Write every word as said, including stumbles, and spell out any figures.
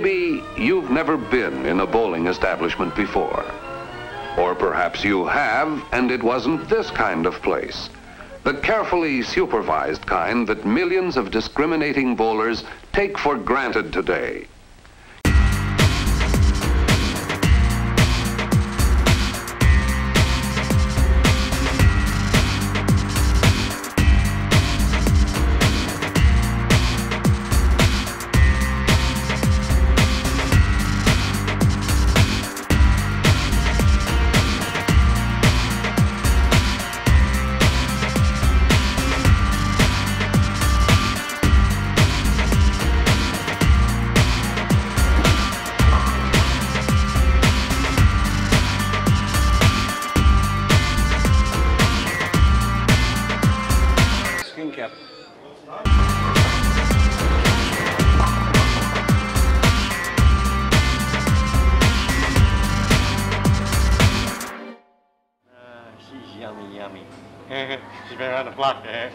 Maybe you've never been in a bowling establishment before. Or perhaps you have, and it wasn't this kind of place. The carefully supervised kind that millions of discriminating bowlers take for granted today. Yummy, yummy. She's been around the block there.